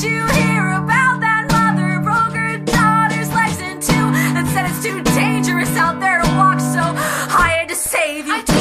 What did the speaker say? Did you hear about that mother broke her daughter's legs in two and said it's too dangerous out there to walk, so I had to save you.